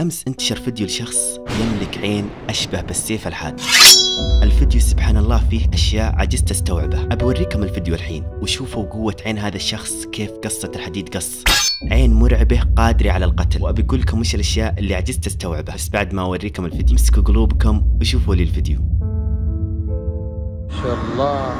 أمس انتشر فيديو لشخص يملك عين أشبه بالسيف الحاد. الفيديو سبحان الله فيه أشياء عجزت أستوعبها. أبوريكم الفيديو الحين وشوفوا قوة عين هذا الشخص كيف قصت الحديد قص. عين مرعبة قادرة على القتل، وأبي أقول لكم وش الأشياء اللي عجزت أستوعبها، بس بعد ما أوريكم الفيديو. امسكوا قلوبكم وشوفوا لي الفيديو. ما شاء الله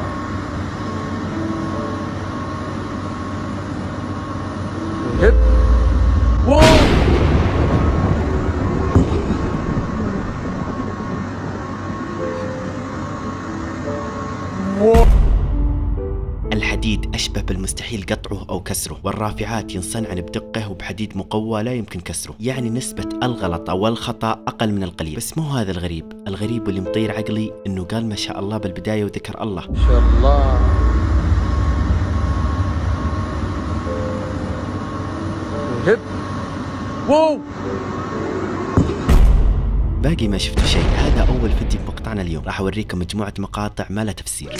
الحديد أشبه بالمستحيل قطعه أو كسره، والرافعات ينصنعن بدقة وبحديد مقوى لا يمكن كسره، يعني نسبة الغلط أو الخطأ أقل من القليل. بس مو هذا الغريب، الغريب واللي مطير عقلي إنه قال ما شاء الله بالبداية وذكر الله. ما شاء الله هب واو، باقي ما شفتوا شيء. هذا أول فيديو مقطعنا اليوم، راح أوريكم مجموعة مقاطع ما لها تفسير.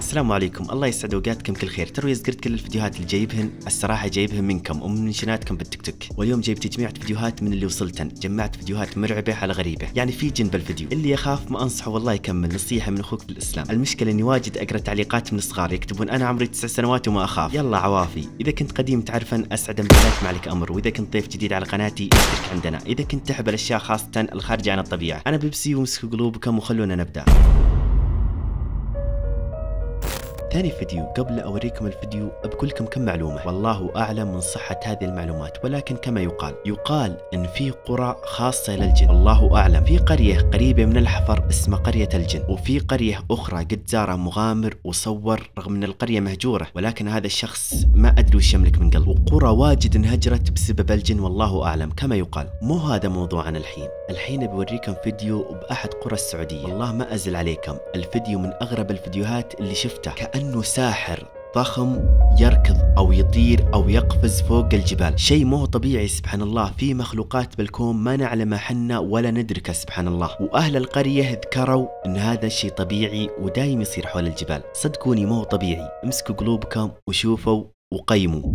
السلام عليكم، الله يسعد اوقاتكم كل خير. ترى قد كل الفيديوهات اللي جايبهن الصراحه جايبهن منكم ومن منشناتكم بالتيك توك، واليوم جايبت جميعة فيديوهات من اللي وصلتن. جمعت فيديوهات مرعبه على غريبه، يعني في جن بالفيديو. اللي يخاف ما انصحه والله يكمل، نصيحه من اخوك بالاسلام. المشكله اني واجد اقرا تعليقات من الصغار يكتبون انا عمري 9 سنوات وما اخاف، يلا عوافي. اذا كنت قديم تعرفن اسعدا بالله، ما عليك امر. واذا كنت ضيف جديد على قناتي اشترك عندنا اذا كنت تحب الاشياء خاصه الخارجه عن الطبيعه. انا بيبسي، وامسكوا قلوبكم وخلونا نبدا. ثاني فيديو. قبل أوريكم الفيديو أبكلكم كم معلومة والله أعلم من صحة هذه المعلومات، ولكن كما يقال إن في قرى خاصة للجن، والله أعلم. في قرية قريبة من الحفر اسمها قرية الجن، وفي قرية أخرى قد زارها مغامر وصور رغم أن القرية مهجورة، ولكن هذا الشخص ما أدري وش يملك من قلب. وقرى واجد انهجرت بسبب الجن والله أعلم كما يقال. مو هذا موضوعنا الحين. الحين بوريكم فيديو بأحد قرى السعودية، والله ما أزل عليكم الفيديو من أغرب الفيديوهات اللي شفتها، كأنه ساحر ضخم يركض أو يطير أو يقفز فوق الجبال. شيء مو طبيعي سبحان الله. في مخلوقات بالكون ما نعلمها حنا ولا ندركها سبحان الله. وأهل القرية ذكروا أن هذا الشيء طبيعي ودايم يصير حول الجبال. صدقوني مو طبيعي. امسكوا قلوبكم وشوفوا وقيموا.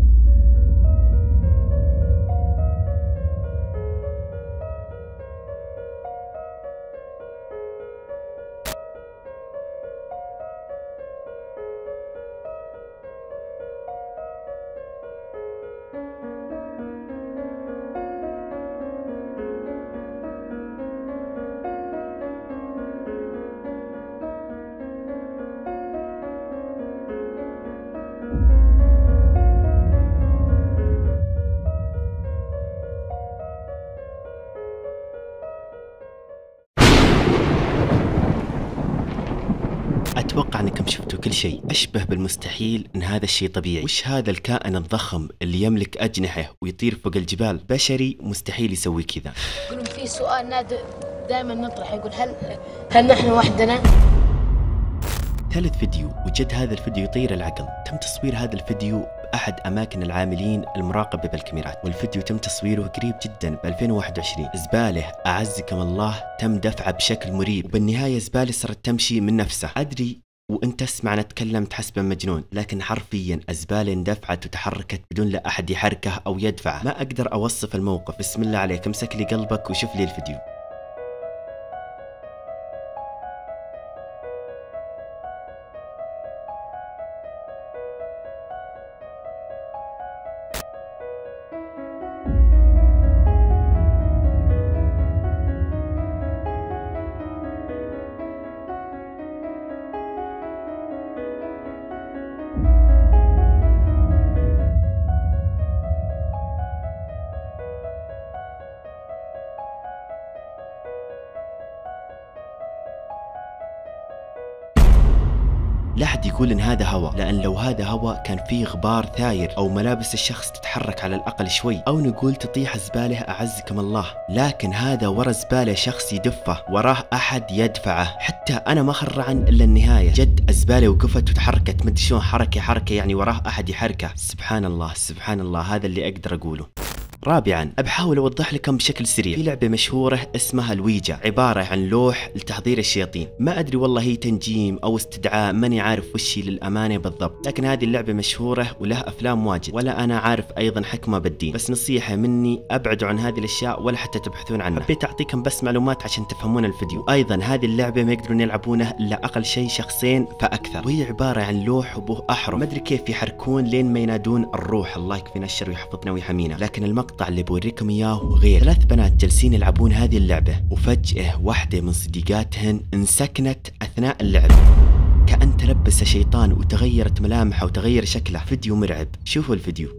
أتوقع أنكم شفتوا كل شيء. أشبه بالمستحيل أن هذا الشيء طبيعي. وش هذا الكائن الضخم اللي يملك أجنحة ويطير فوق الجبال؟ بشري مستحيل يسوي كذا. يقولون في سؤال نادر دائما نطرح، يقول هل نحن وحدنا؟ ثالث فيديو. وجد هذا الفيديو يطير العقل. تم تصوير هذا الفيديو أحد أماكن العاملين المراقبة بالكاميرات، والفيديو تم تصويره قريب جدا ب 2021. زبالة أعزكم الله تم دفعه بشكل مريب، وبالنهاية زبالة صارت تمشي من نفسها. أدري وانت تسمعنا تكلم تحسبه مجنون، لكن حرفيا الزبالة اندفعت وتحركت بدون لا أحد يحركه أو يدفعه. ما أقدر أوصف الموقف. بسم الله عليك، امسك لي قلبك وشوف لي الفيديو. لا أحد يقول إن هذا هواء، لأن لو هذا هواء كان فيه غبار ثاير أو ملابس الشخص تتحرك على الأقل شوي، أو نقول تطيح زبالة أعزكم الله. لكن هذا ورا زبالة شخص يدفه، وراه أحد يدفعه. حتى أنا ما خرعن إلا النهاية. جد الزبالة وقفت وتحركت، مدري شلون حركة يعني وراه أحد يحركه. سبحان الله سبحان الله، هذا اللي أقدر أقوله. رابعا بحاول اوضح لكم بشكل سريع في لعبه مشهوره اسمها الويجا، عباره عن لوح لتحضير الشياطين. ما ادري والله هي تنجيم او استدعاء، ماني عارف وش هي للامانه بالضبط، لكن هذه اللعبه مشهوره وله افلام واجد، ولا انا عارف ايضا حكمه بالدين. بس نصيحه مني ابعدوا عن هذه الاشياء ولا حتى تبحثون عنها، حبيت اعطيكم بس معلومات عشان تفهمون الفيديو. ايضا هذه اللعبه ما يقدرون يلعبونها الا اقل شيء شخصين فاكثر، وهي عباره عن لوح وبه احرف ما ادري كيف يحركون لين ما ينادون الروح، الله يكفينا الشر ويحفظنا ويحمينا. لكن المقطع اللي بوريكم اياه غير، ثلاث بنات جالسين يلعبون هذه اللعبه وفجاه واحده من صديقاتهن انسكنت اثناء اللعب، كأن تلبس شيطان وتغيرت ملامحه وتغير شكله. فيديو مرعب، شوفوا الفيديو.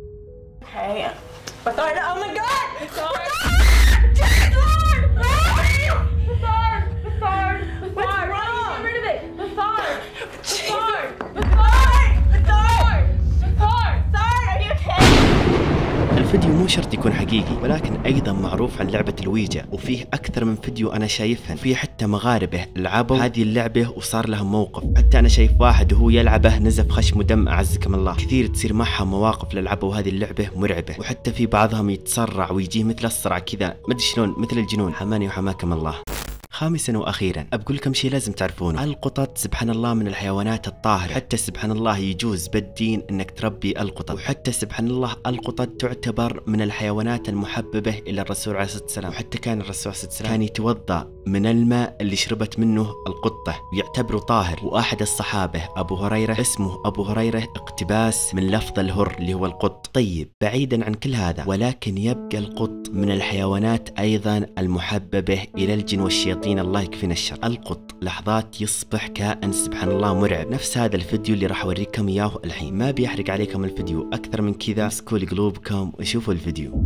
الفيديو مو شرط يكون حقيقي، ولكن ايضا معروف عن لعبه الويجا، وفيه اكثر من فيديو انا شايفهن، وفيه حتى مغاربه لعبوا هذه اللعبه وصار لهم موقف، حتى انا شايف واحد وهو يلعبه نزف خشم ودم اعزكم الله. كثير تصير معها مواقف للعبوا هذه اللعبه مرعبه، وحتى في بعضهم يتسرع ويجيه مثل الصرع كذا، مدري شلون، مثل الجنون، حماني وحماكم الله. خامسا واخيرا بقول لكم شيء لازم تعرفونه، القطط سبحان الله من الحيوانات الطاهره، حتى سبحان الله يجوز بالدين انك تربي القطط، وحتى سبحان الله القطط تعتبر من الحيوانات المحببه الى الرسول عليه الصلاه والسلام، وحتى كان الرسول عليه الصلاه والسلام كان يتوضا من الماء اللي شربت منه القطه ويعتبره طاهر. واحد الصحابه ابو هريره، اسمه ابو هريره اقتباس من لفظ الهر اللي هو القط. طيب بعيدا عن كل هذا، ولكن يبقى القط من الحيوانات ايضا المحببه الى الجن والشياطين، الله يكفينا الشر. القط لحظات يصبح كائن سبحان الله مرعب، نفس هذا الفيديو اللي راح اوريكم اياه الحين. ما بيحرق عليكم الفيديو اكثر من كذا، مسكوا قلوبكم وشوفوا الفيديو.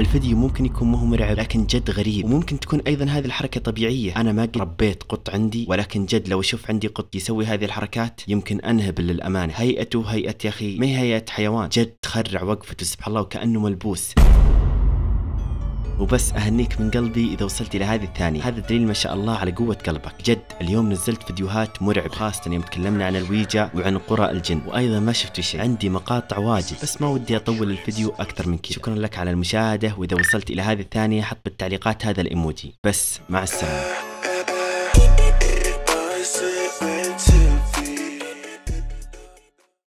الفيديو ممكن يكون مو مرعب، لكن جد غريب، وممكن تكون ايضا هذه الحركه طبيعيه. انا ما قد ربيت قط عندي، ولكن جد لو اشوف عندي قط يسوي هذه الحركات يمكن انهبل للامانه. هيئته هيئه يا اخي، ما هي هيئه حيوان، جد تخرع وقفته سبحان الله وكانه ملبوس. وبس اهنيك من قلبي اذا وصلت الى هذه الثانيه، هذا دليل ما شاء الله على قوه قلبك. جد اليوم نزلت فيديوهات مرعب، خاصه يوم تكلمنا عن الويجا وعن قرى الجن، وايضا ما شفت شيء، عندي مقاطع واجد بس ما ودي اطول الفيديو اكثر من كذا. شكرا لك على المشاهده، واذا وصلت الى هذه الثانيه حط بالتعليقات هذا الايموجي. بس مع السلامه.